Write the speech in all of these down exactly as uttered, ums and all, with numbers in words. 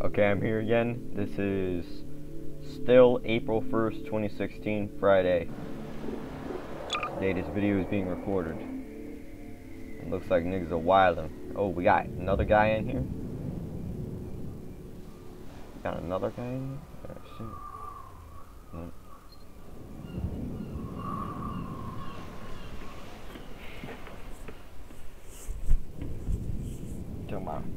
Okay, I'm here again. This is still April first, twenty sixteen, Friday. The day this video is being recorded. It looks like niggas are wildin'. Oh, we got another guy in here. Got another guy in here? Oh, shit. Hmm. Come on.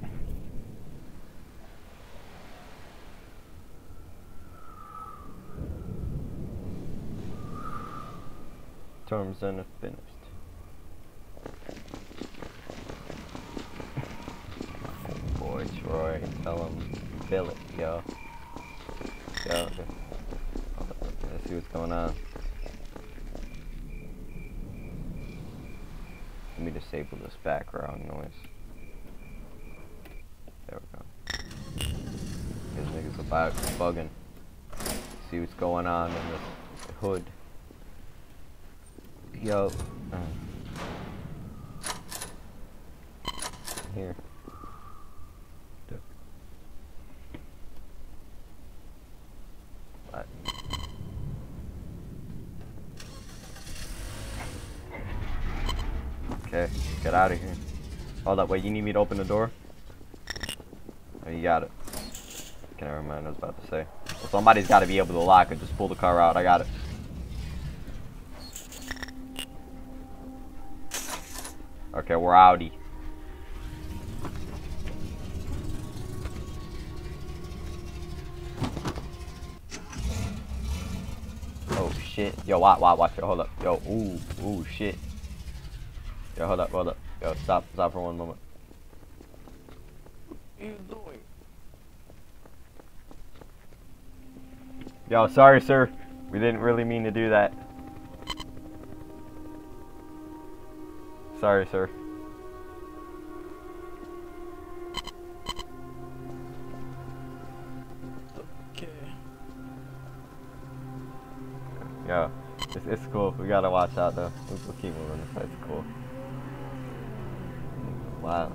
Terms unfinished. Boy Troy, tell him fill it, yo. Yo, let's see what's going on. Let me disable this background noise. There we go. This nigga's about bugging. See what's going on in the hood. Yo, uh, here. What? Okay, get out of here. Hold up, wait, you need me to open the door? Oh, you got it. Okay, never mind, I was about to say. Well, somebody's got to be able to lock it. Just pull the car out, I got it. Okay, we're outie. Oh shit. Yo, watch, watch, watch it. Hold up. Yo, ooh, ooh, shit. Yo, hold up, hold up. Yo, stop, stop for one moment. What are you doing? Yo, sorry, sir. We didn't really mean to do that. Sorry, sir. Okay. Yeah, it's, it's cool. We gotta watch out though. We'll, we'll keep moving. This side's cool. Wow.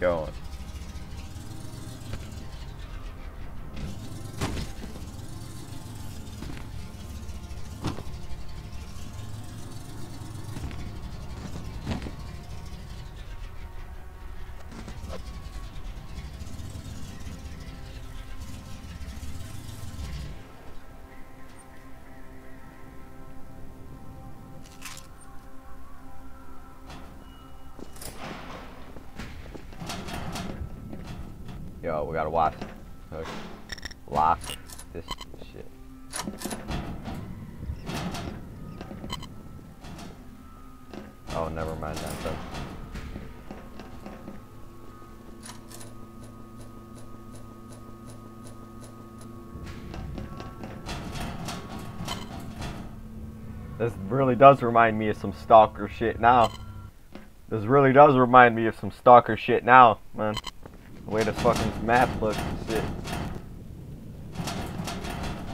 Going. Yo, we gotta watch. Okay. Lock this shit. Oh, never mind that stuff. This really does remind me of some stalker shit now. This really does remind me of some stalker shit now, man. The way the fucking map looks and shit.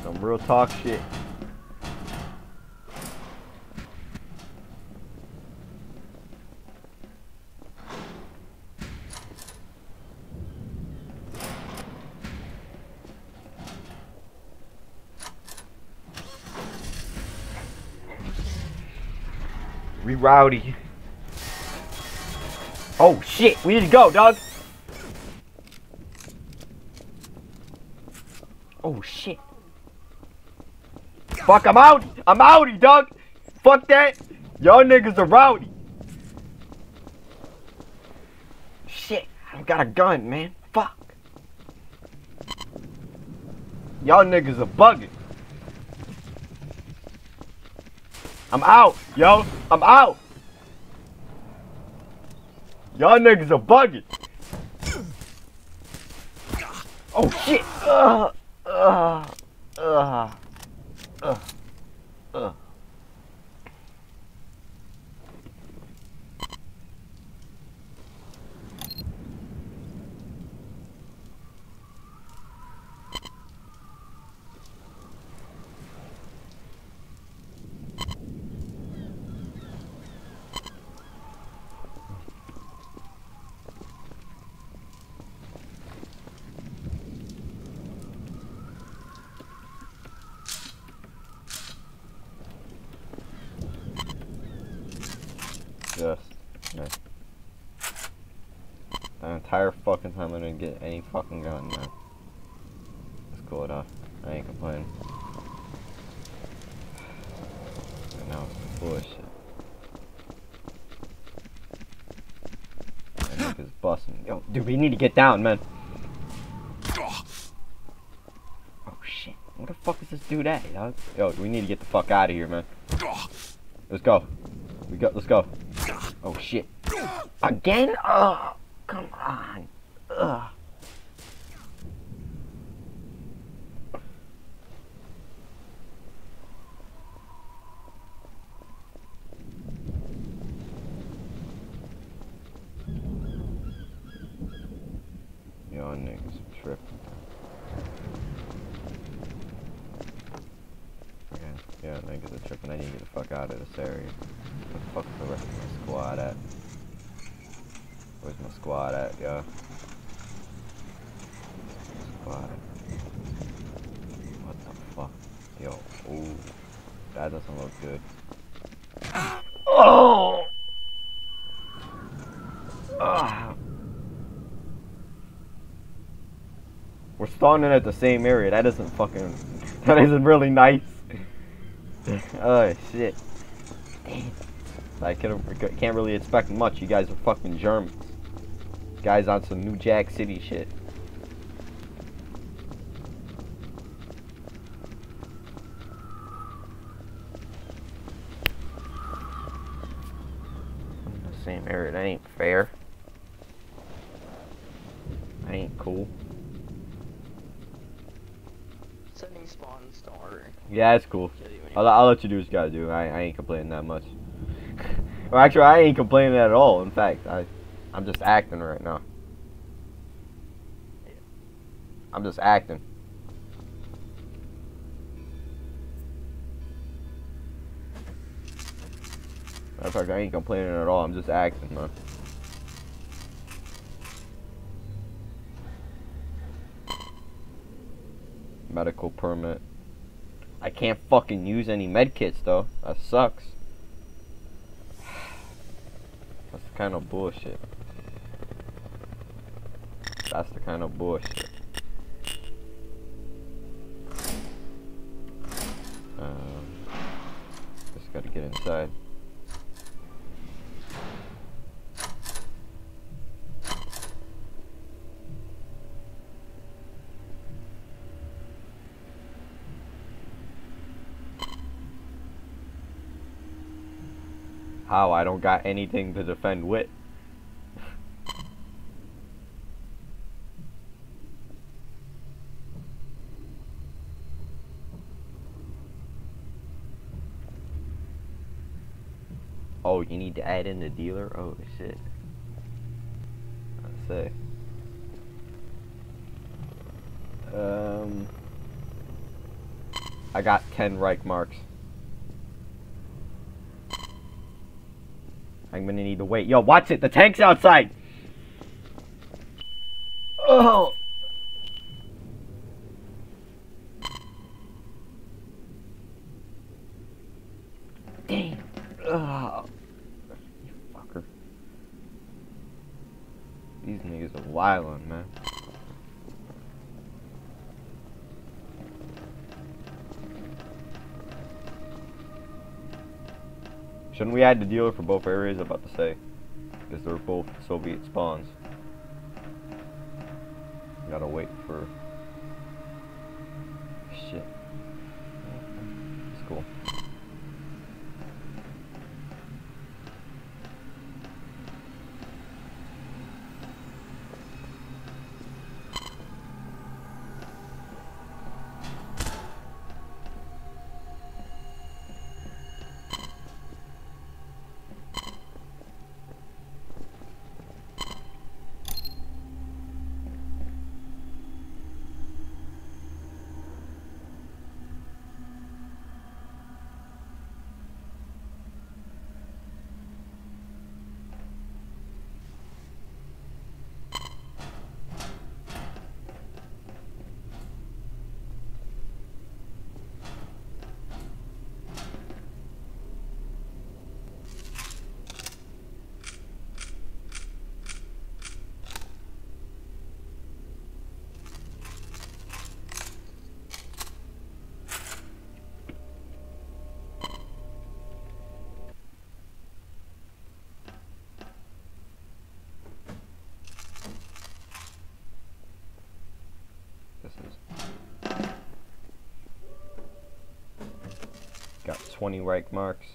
Some real talk shit. We rowdy. Oh shit, we need to go, dog. Oh shit. Fuck, I'm out! I'm outie, dog! Fuck that! Y'all niggas are rowdy! Shit, I don't got a gun, man. Fuck! Y'all niggas are bugging. I'm out, yo! I'm out! Y'all niggas are bugging! Oh shit! Ugh. Uh, Ugh. Ugh. Ugh. Yes. No. That entire fucking time I didn't get any fucking gun, man. It's cool enough. I ain't complaining. And now it's bullshit. That nigga's busting. Yo, dude, we need to get down, man. Oh shit. Where the fuck is this dude at, dog? Yo, we need to get the fuck out of here, man. Let's go. We go. Let's go. Oh shit! Again? Oh, come on! Ugh. Y'all niggas are tripping. Yeah, yeah, niggas are tripping. I need to get the fuck out of this area. Where the fuck is the rest of my squad at? Where's my squad at, yeah? Squad. What the fuck? Yo, ooh. That doesn't look good. Oh! Ah. We're spawning at the same area. That isn't fucking... That isn't really nice. Oh, shit. Damn. I can't really expect much. You guys are fucking Germans. You guys on some New Jack City shit. I'm in the same area. That ain't fair. That ain't cool. Sending spawn star. Yeah, that's cool. I'll, I'll let you do what you gotta do. I, I ain't complaining that much. Well, actually, I ain't complaining at all. In fact, I, I'm just acting right now. I'm just acting. In fact, I ain't complaining at all. I'm just acting, man. Medical permit. I can't fucking use any med kits, though. That sucks. That's the kind of bullshit. That's the kind of bullshit. Um, just gotta get inside. How? I don't got anything to defend with. Oh, you need to add in the dealer? Oh, shit. I say. Um, I got ten Reich marks. I'm gonna need to wait. Yo, watch it! The tank's outside! Oh! Damn! Oh. You fucker. These niggas are wildin', man. Shouldn't we add the dealer for both areas? I'm about to say, because they're both Soviet spawns. Gotta wait for shit. It's cool. twenty Reich marks.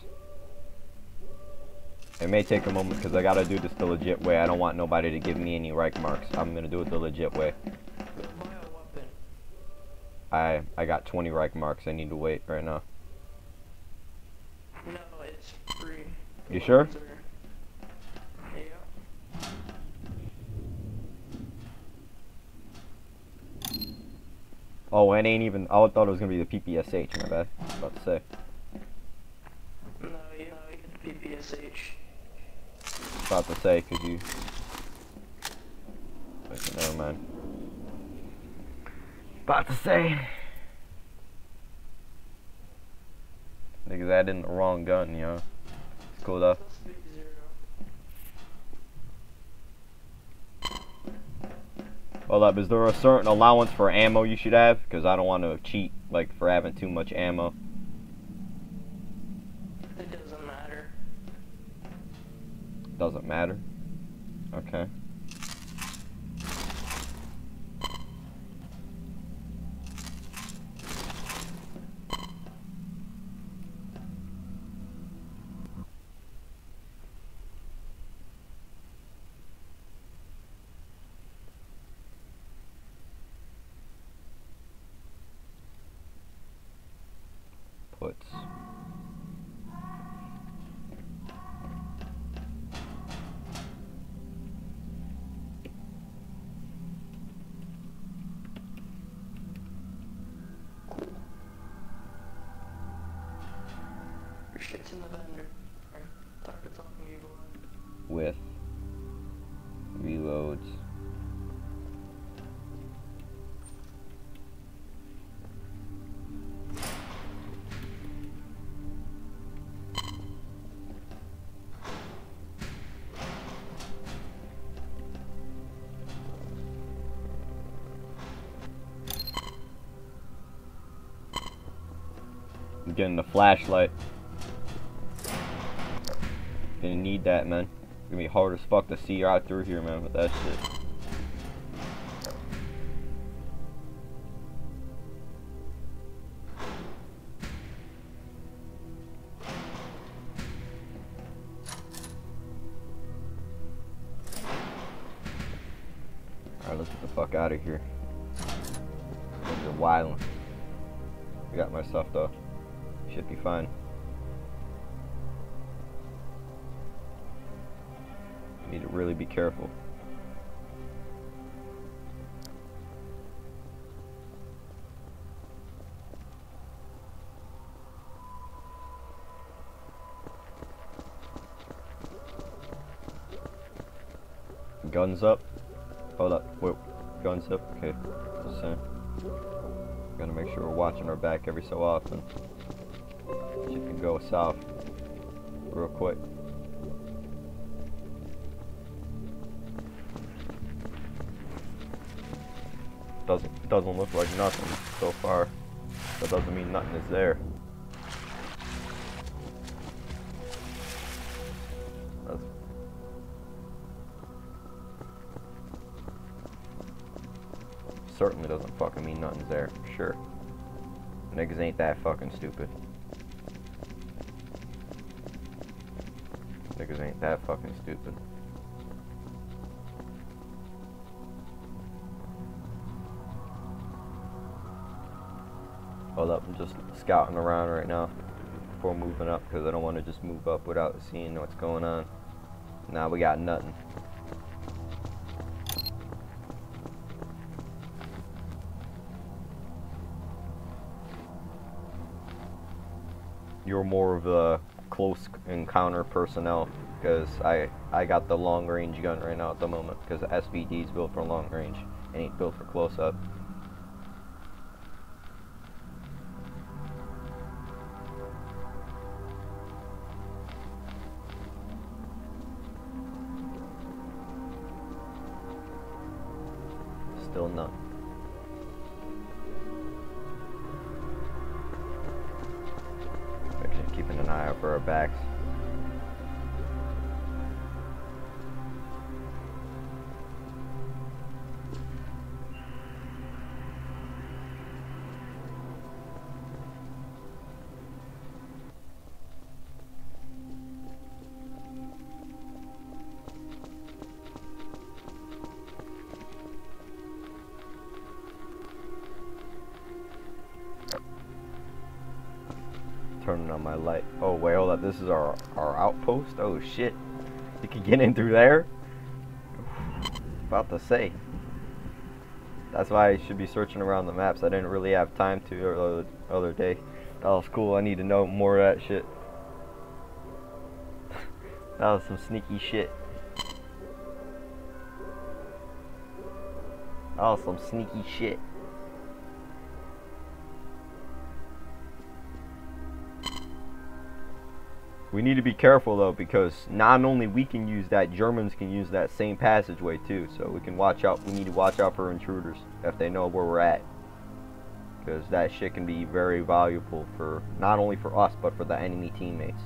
It may take a moment because I gotta do this the legit way. I don't want nobody to give me any Reich marks. I'm gonna do it the legit way. I I got twenty Reich marks. I need to wait right now. No, it's free. You sure? Oh, it ain't even. I thought it was gonna be the P P S H. My bad. I was about to say. No, you know, you get the P P S H. I was about to say, could you? Okay, never mind. About to say. Niggas added in the wrong gun, yo. It's cool though. Hold up, is there a certain allowance for ammo you should have? Because I don't want to cheat, like, for having too much ammo. It doesn't matter. Doesn't matter? Okay. Shit's in the vendor. With reloads. I'm getting the flashlight. Gonna need that, man. It's gonna be hard as fuck to see right through here, man, with that shit. Alright, let's get the fuck out of here. They're wildin'. I got my stuff though. Should be fine. Need to really be careful. Guns up. Hold up. Wait. Guns up. Okay. So, gotta make sure we're watching our back every so often. She can go south real quick. Doesn't doesn't look like nothing so far. That doesn't mean nothing is there. That's certainly doesn't fucking mean nothing's there. Sure, niggas ain't that fucking stupid. Niggas ain't that fucking stupid. Hold up, I'm just scouting around right now before moving up because I don't want to just move up without seeing what's going on. Nah, we got nothing. You're more of a close encounter personnel because I, I got the long range gun right now at the moment because the S V D is built for long range and ain't built for close up. Still none. Actually, keeping an eye out for our backs. turning on my light. Oh wait, hold up, this is our our outpost. Oh shit, you can get in through there. About to say, that's why I should be searching around the maps. I didn't really have time to the other, other day. That was cool. I need to know more of that shit. That was some sneaky shit. That was some sneaky shit. We need to be careful though, because not only we can use that, Germans can use that same passageway too. So we can watch out. We need to watch out for intruders if they know where we're at, because that shit can be very valuable for not only for us but for the enemy teammates.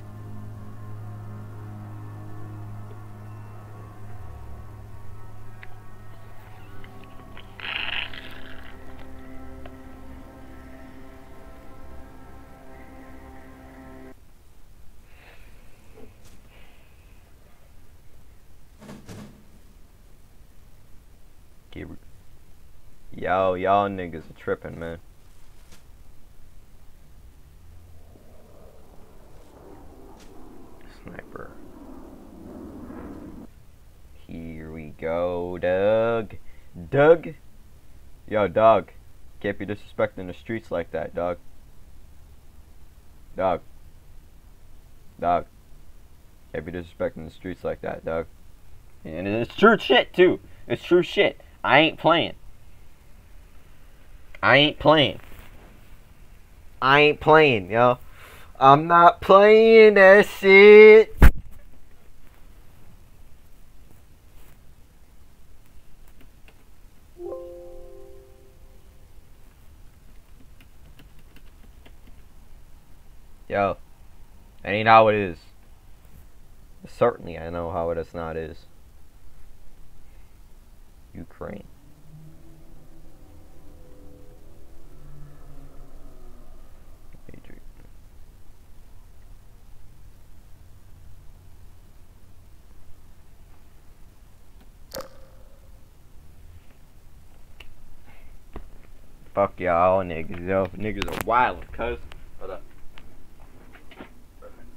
Yo, y'all niggas are tripping, man. Sniper. Here we go, Doug. Doug? Yo, Doug. Can't be disrespecting the streets like that, Doug. Doug. Doug. Can't be disrespecting the streets like that, Doug. And it's true shit, too. It's true shit. I ain't playing. I ain't playing. I ain't playing, yo. I'm not playing that shit. Yo, that ain't how it is. Certainly, I know how it is not is. Ukraine. Fuck y'all niggas, yo. Niggas are wild, cuz. Hold up.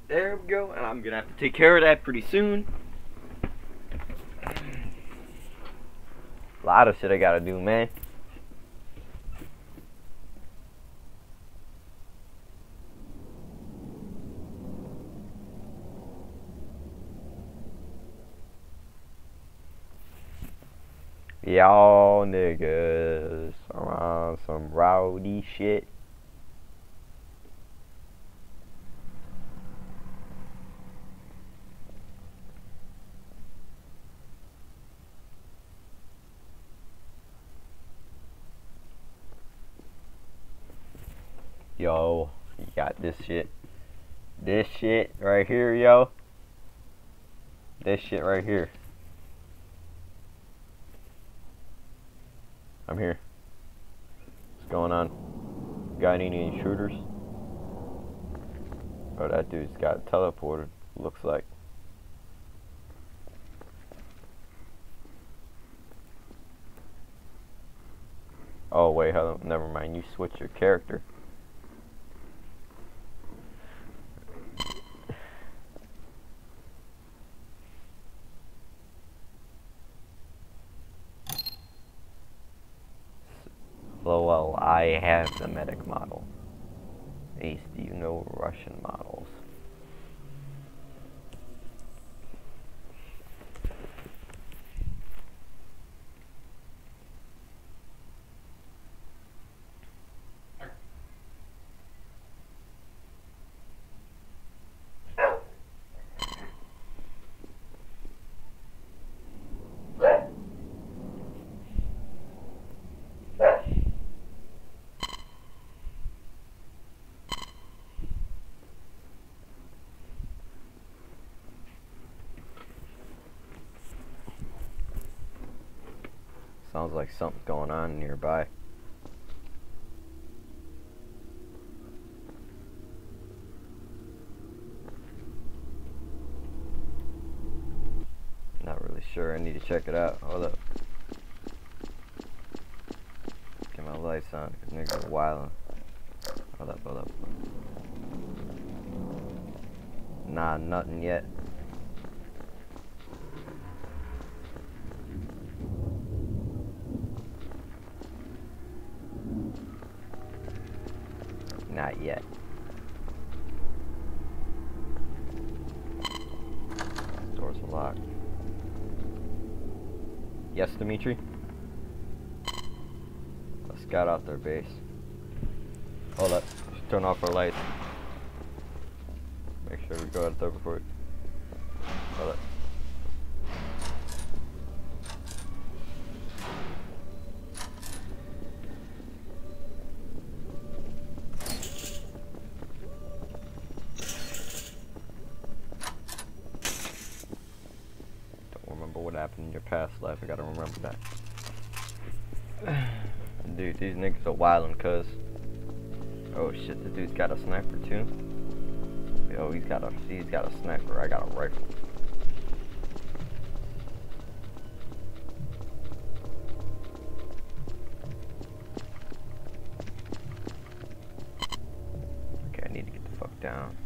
There we go, and I'm gonna have to take care of that pretty soon. A lot of shit I gotta do, man. Y'all niggas are on some rowdy shit. Yo, you got this shit. This shit right here, yo. This shit right here. I'm here. What's going on? Got any intruders? Oh, that dude's got teleported, looks like. Oh, wait, hold on. Never mind. You switch your character. Well, I have the medic model. Ace, do you know Russian models? Sounds like something's going on nearby. Not really sure. I need to check it out. Hold up. Get my lights on, because niggas are wildin'. Hold up, hold up. Nah, nothing yet. Not yet. Doors are locked. Yes, Dimitri? Let's scout out their base. Hold up. Let's turn off our lights. Make sure we go out there before we... Hold up. In your past life, I gotta remember that. Dude, these niggas are wildin', cuz. Oh shit, the dude's got a sniper too. Yo, he's got a he's got a sniper. I got a rifle. Okay, I need to get the fuck down.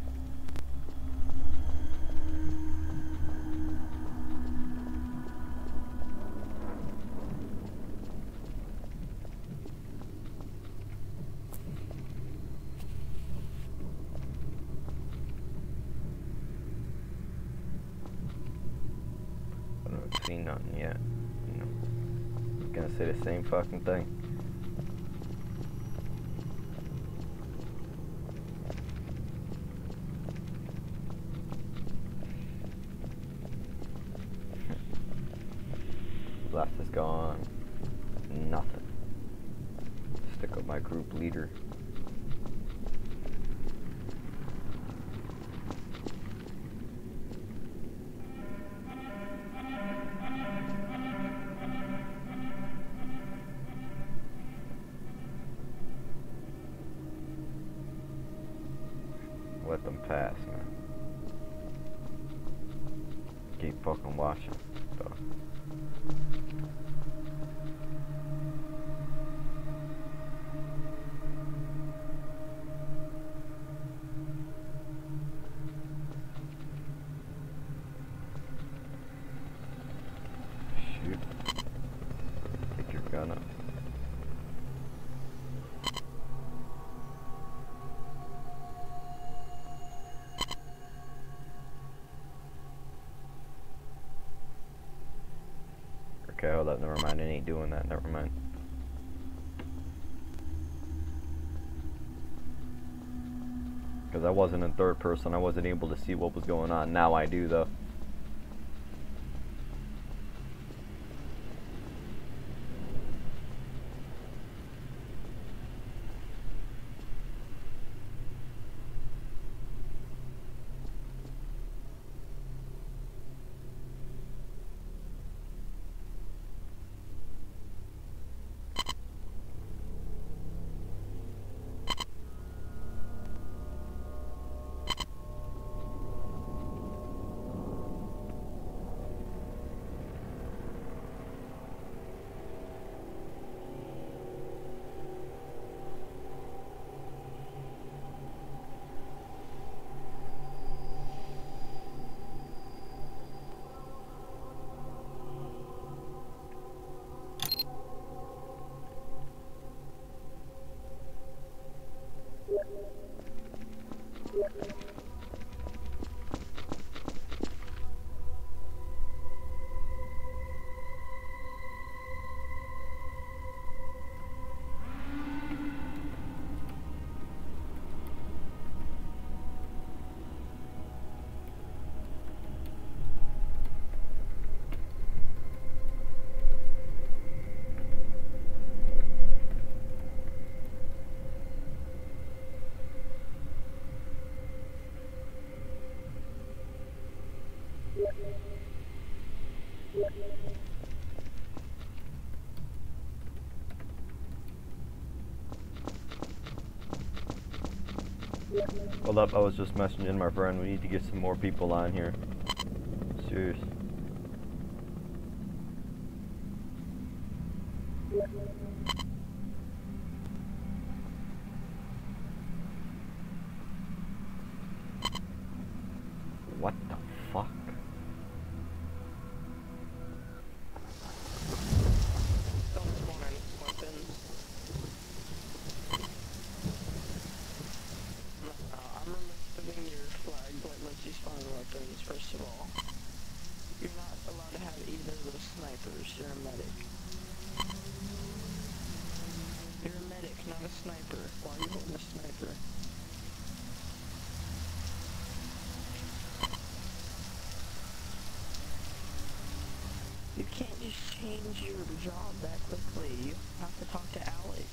Nothing yet. You know, I'm gonna say the same fucking thing. Blast is gone. Nothing. Stick up my group leader. Let them pass, man. Keep fucking watching, though. Shoot. Take your gun up. Okay, hold up, never mind, it ain't doing that, never mind. Because I wasn't in third person, I wasn't able to see what was going on. Now I do, though. Hold up, I was just messaging my friend. We need to get some more people on here. Serious. disarmed weapons, first of all. You're not allowed to have either of those snipers. You're a medic. You're a medic, not a sniper. Why are you holding a sniper? You can't just change your job that quickly. You have to talk to Alex.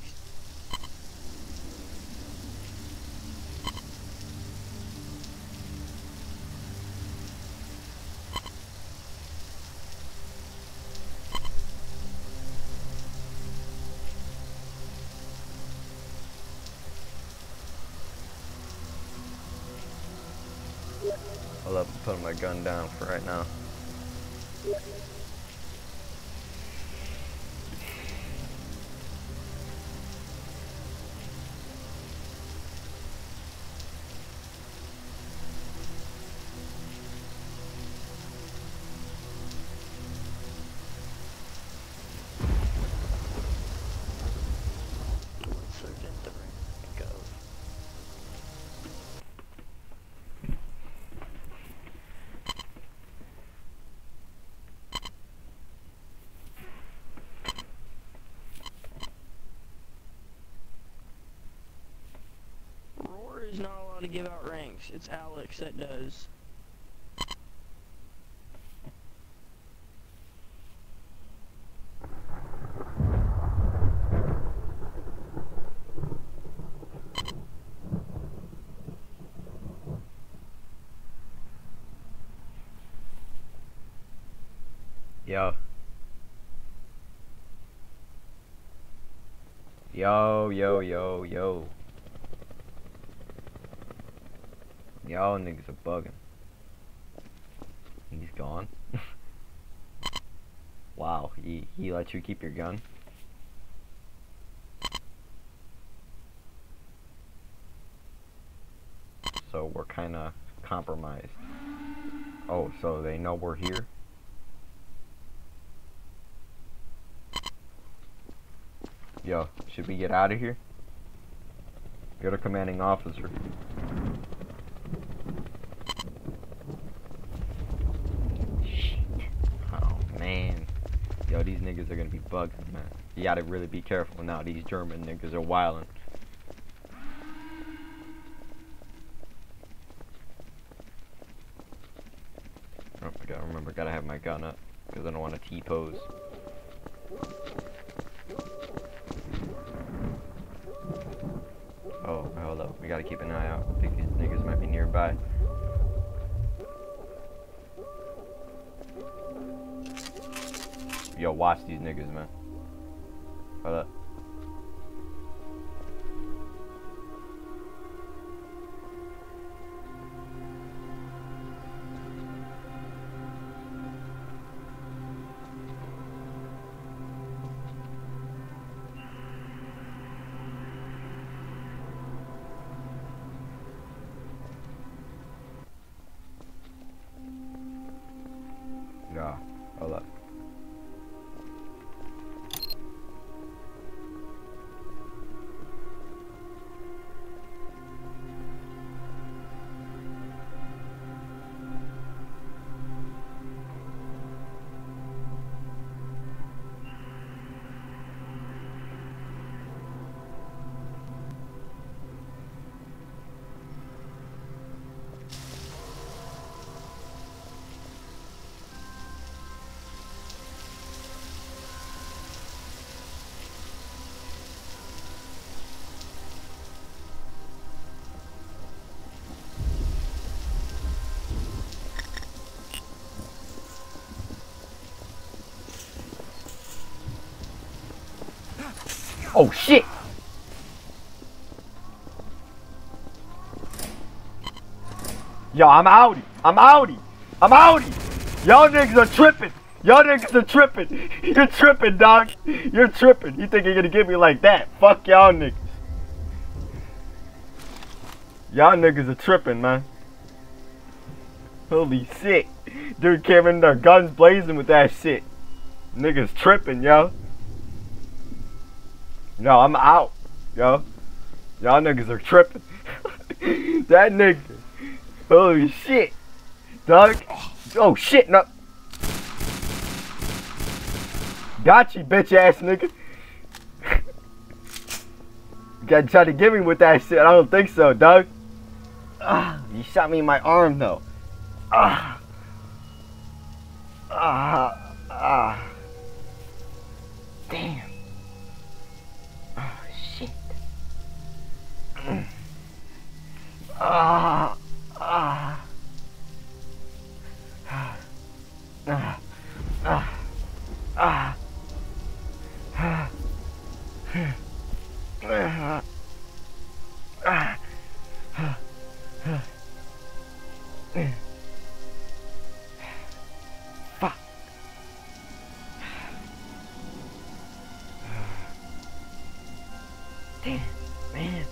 I'll have to put my gun down for right now. Is not allowed to give out ranks. It's Alex that does. Yo. Yo, yo, yo, yo. Y'all niggas are bugging. He's gone. Wow, he, he let you keep your gun? So we're kinda compromised. Oh, so they know we're here? Yo, should we get out of here? You're the commanding officer. Yo, these niggas are gonna be bugging, man. You gotta really be careful now. These German niggas are wildin'. Oh my god, remember, gotta have my gun up. Because I don't want to T-pose. Oh, hold up. We gotta keep an eye out. I think these niggas might be nearby. Yo, watch these niggas, man. Hold up. Yeah, hold up. Oh shit! Yo, I'm outie! I'm outie! I'm outie! Y'all niggas are tripping! Y'all niggas are tripping! You're tripping, dog! You're tripping! You think you're gonna get me like that? Fuck y'all niggas! Y'all niggas are tripping, man. Holy shit! Dude came in their guns blazing with that shit. Niggas tripping, yo. No, I'm out, yo. Y'all niggas are tripping. That nigga. Holy shit. thug. Oh shit, no. Got you, bitch ass nigga. You gotta try to get me with that shit. I don't think so, dog. Uh, you shot me in my arm, though. Ah. Uh, ah. Uh, ah. Uh. Damn. Oh, shit. Ah. Ah. Ah. Ah. Ah. Fuck. Damn, man.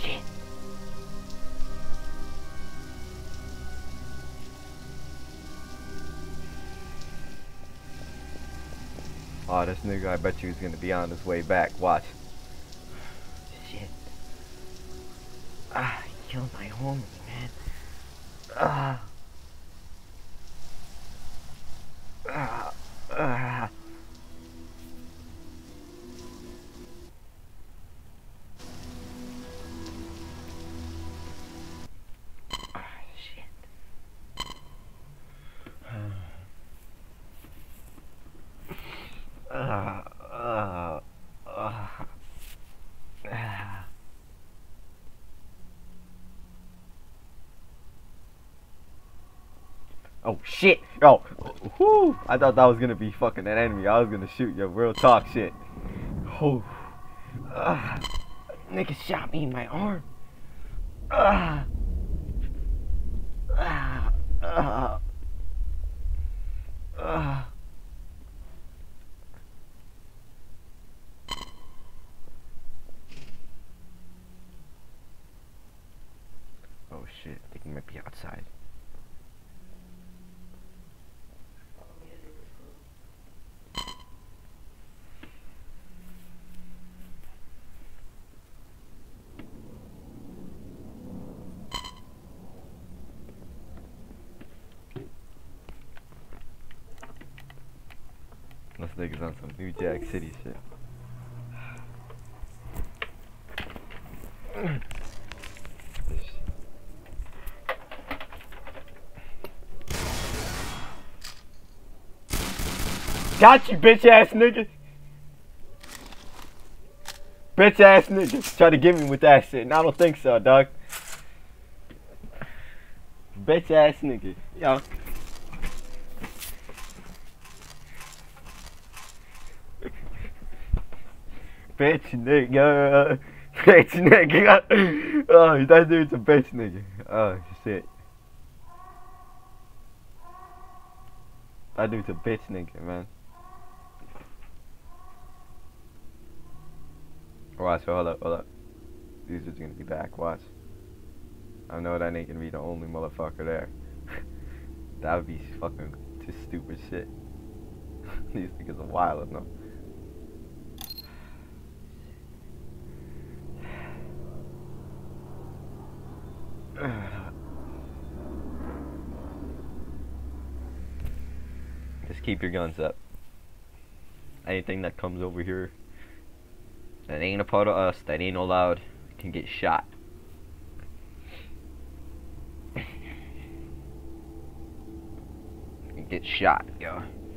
Shit. Oh, this nigga, I bet you he's gonna be on his way back. Watch. Shit. Ah, he killed my homie, man. Ah. Ah. Ah. Uh, uh, uh, uh. Oh shit! Oh, whoo! I thought that was gonna be fucking an enemy. I was gonna shoot you. Real talk shit. Oh, uh, nigga shot me in my arm. Ah. Uh, ah. Uh, uh, uh. Shit, I think he might be outside. This nigga's on some New Jack City shit. Got you, bitch ass nigga. Bitch ass nigga. Try to get me with that shit. And I don't think so, dog. Bitch ass nigga. Yo. Bitch nigga. Bitch nigga. Oh, that dude's a bitch nigga. Oh, shit. That dude's a bitch nigga, man. Watch, hold up, hold up. These dudes are gonna be back, watch. I know that ain't gonna be the only motherfucker there. That would be fucking just stupid shit. These niggas are wild enough. Just keep your guns up. Anything that comes over here that ain't a part of us, that ain't allowed, can get shot. Can get shot, yo.